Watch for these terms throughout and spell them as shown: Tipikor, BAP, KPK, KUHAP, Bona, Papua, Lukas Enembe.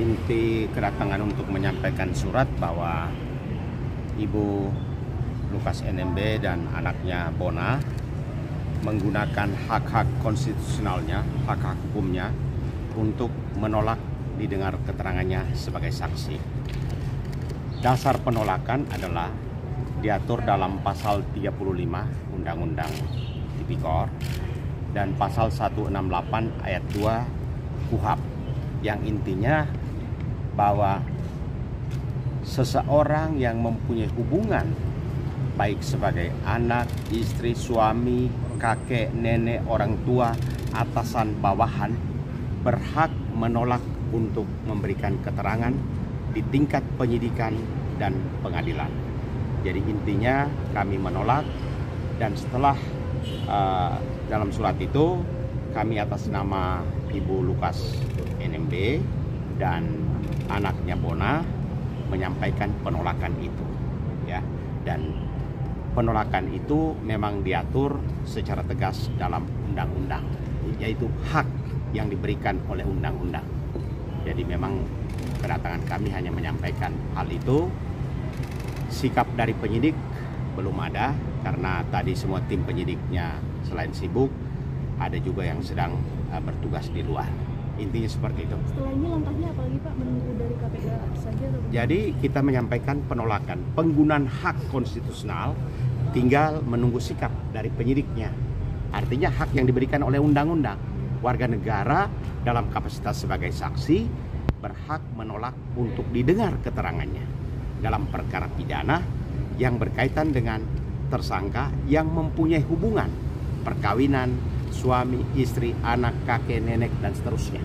inti kedatangan untuk menyampaikan surat bahwa Ibu Lukas Enembe dan anaknya Bona menggunakan hak-hak konstitusionalnya, hak-hak hukumnya untuk menolak didengar keterangannya sebagai saksi. Dasar penolakan adalah diatur dalam pasal 35 Undang-Undang Tipikor dan pasal 168 ayat 2 KUHAP, yang intinya bahwa seseorang yang mempunyai hubungan baik sebagai anak, istri, suami, kakek, nenek, orang tua, atasan, bawahan berhak menolak untuk memberikan keterangan di tingkat penyidikan dan pengadilan. Jadi intinya kami menolak, dan setelah dalam surat itu kami atas nama Ibu Lukas Enembe dan anaknya Bona menyampaikan penolakan itu, ya. Dan penolakan itu memang diatur secara tegas dalam undang-undang, yaitu hak yang diberikan oleh undang-undang. Jadi memang kedatangan kami hanya menyampaikan hal itu. Sikap dari penyidik belum ada, karena tadi semua tim penyidiknya selain sibuk, ada juga yang sedang bertugas di luar. Intinya seperti itu. Setelah ini langkahnya apa lagi, Pak? Menunggu dari KPK saja? Jadi kita menyampaikan penolakan penggunaan hak konstitusional, tinggal menunggu sikap dari penyidiknya. Artinya hak yang diberikan oleh undang-undang, warga negara dalam kapasitas sebagai saksi berhak menolak untuk didengar keterangannya dalam perkara pidana yang berkaitan dengan tersangka yang mempunyai hubungan perkawinan, suami, istri, anak, kakek, nenek, dan seterusnya.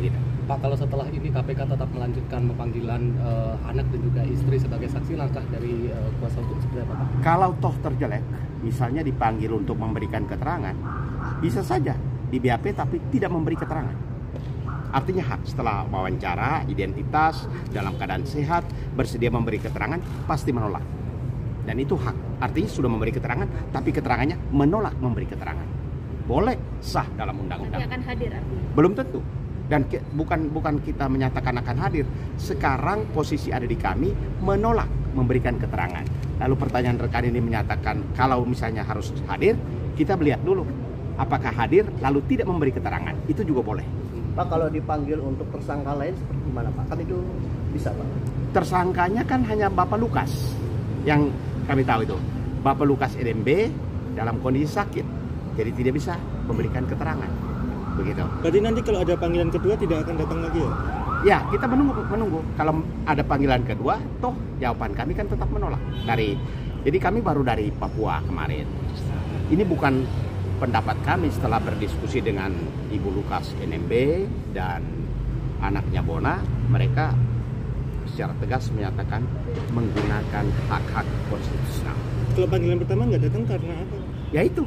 Begitu. Pak, kalau setelah ini KPK tetap melanjutkan pemanggilan anak dan juga istri sebagai saksi, langkah dari kuasa hukum seperti apa? Kalau toh terjelek, misalnya dipanggil untuk memberikan keterangan, bisa saja di BAP tapi tidak memberi keterangan. Artinya hak setelah wawancara, identitas, dalam keadaan sehat, bersedia memberi keterangan, pasti menolak. Dan itu hak, artinya sudah memberi keterangan, tapi keterangannya menolak memberi keterangan. Boleh, sah dalam undang-undang. Tapi akan hadir artinya? Belum tentu. Dan bukan kita menyatakan akan hadir. Sekarang posisi ada di kami menolak memberikan keterangan. Lalu pertanyaan rekan ini menyatakan kalau misalnya harus hadir, kita melihat dulu apakah hadir lalu tidak memberi keterangan. Itu juga boleh. Pak, kalau dipanggil untuk tersangka lain seperti mana, Pak? Kan itu bisa, Pak. Tersangkanya kan hanya Bapak Lukas yang kami tahu itu. Bapak Lukas Enembe dalam kondisi sakit. Jadi tidak bisa memberikan keterangan, begitu. Berarti nanti kalau ada panggilan kedua tidak akan datang lagi, ya? Ya, kita menunggu. Kalau ada panggilan kedua, toh jawaban kami kan tetap menolak. Jadi kami baru dari Papua kemarin. Ini bukan pendapat kami setelah berdiskusi dengan Ibu Lukas Enembe dan anaknya Bona. Mereka secara tegas menyatakan menggunakan hak-hak konstitusional. Kalau panggilan pertama nggak datang karena apa? Ya itu.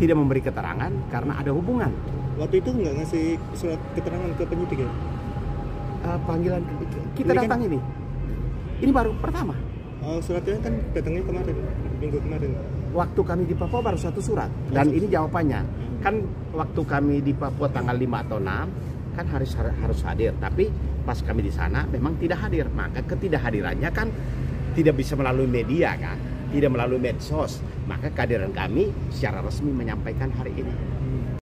Tidak memberi keterangan karena ada hubungan. Waktu itu nggak ngasih surat keterangan ke penyidik, ya? Panggilan kita datang kan, ini baru pertama. Suratnya kan datangnya kemarin, minggu kemarin. Waktu kami di Papua baru satu surat, dan ini jawabannya. Kan waktu kami di Papua tanggal 5 atau 6 kan harus hadir, tapi pas kami di sana memang tidak hadir. Maka ketidakhadirannya kan tidak bisa melalui media, kan? Tidak melalui medsos, maka kehadiran kami secara resmi menyampaikan hari ini.